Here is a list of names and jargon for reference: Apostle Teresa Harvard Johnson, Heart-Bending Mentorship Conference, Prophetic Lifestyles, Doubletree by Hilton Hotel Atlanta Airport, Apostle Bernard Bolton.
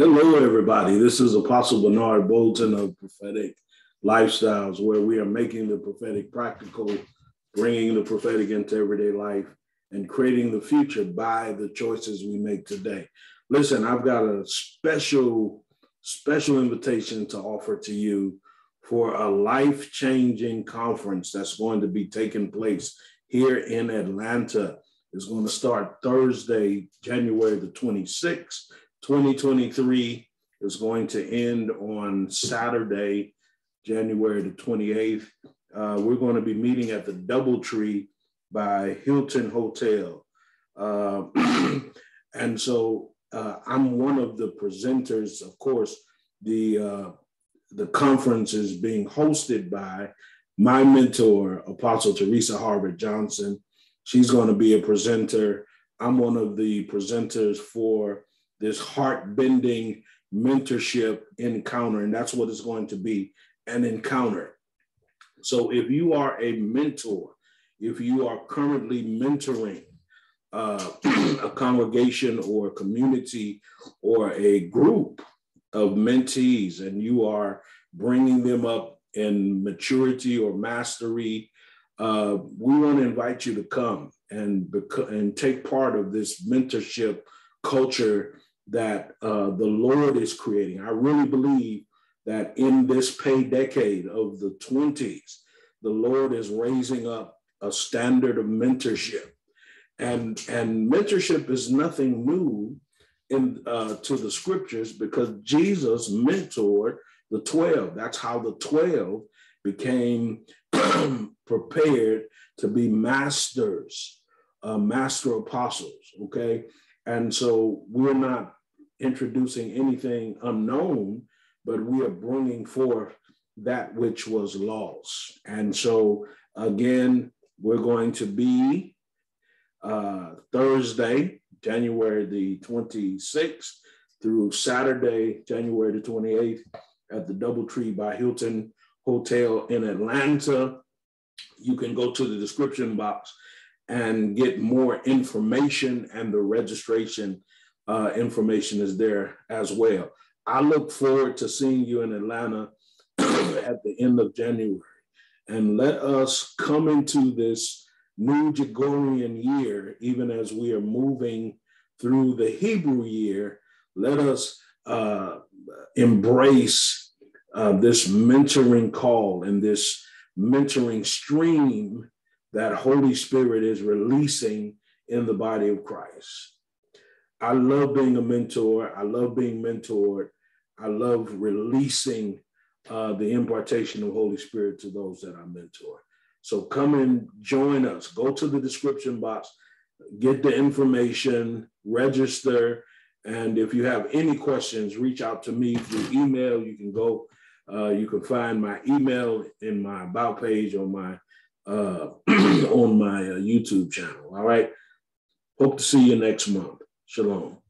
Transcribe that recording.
Hello, everybody. This is Apostle Bernard Bolton of Prophetic Lifestyles, where we are making the prophetic practical, bringing the prophetic into everyday life, and creating the future by the choices we make today. Listen, I've got a special invitation to offer to you for a life-changing conference that's going to be taking place here in Atlanta. It's going to start Thursday, January the 26th. 2023 is going to end on Saturday, January the 28th. We're going to be meeting at the Doubletree by Hilton Hotel. And so I'm one of the presenters. Of course, the conference is being hosted by my mentor, Apostle Teresa Harvard Johnson. She's going to be a presenter. I'm one of the presenters for this heart-bending mentorship encounter, and that's what it's going to be, an encounter. So if you are a mentor, if you are currently mentoring a congregation or a community or a group of mentees, and you are bringing them up in maturity or mastery, we want to invite you to come and take part of this mentorship culture that the Lord is creating. I really believe that in this pay decade of the 20s, the Lord is raising up a standard of mentorship. And mentorship is nothing new to the scriptures, because Jesus mentored the 12. That's how the 12 became prepared to be masters, master apostles, okay? And so we're not introducing anything unknown, but we are bringing forth that which was lost. And so, again, we're going to be Thursday, January the 26th through Saturday, January the 28th at the Doubletree by Hilton Hotel in Atlanta. You can go to the description box and get more information, and the registration information is there as well. I look forward to seeing you in Atlanta at the end of January. And let us come into this new Gregorian year, even as we are moving through the Hebrew year. Let us embrace this mentoring call and this mentoring stream that Holy Spirit is releasing in the body of Christ. I love being a mentor. I love being mentored. I love releasing the impartation of Holy Spirit to those that I mentor. So come and join us. Go to the description box, get the information, register. And if you have any questions, reach out to me through email. You can go, you can find my email in my about page on my YouTube channel. All right. Hope to see you next month. Shalom.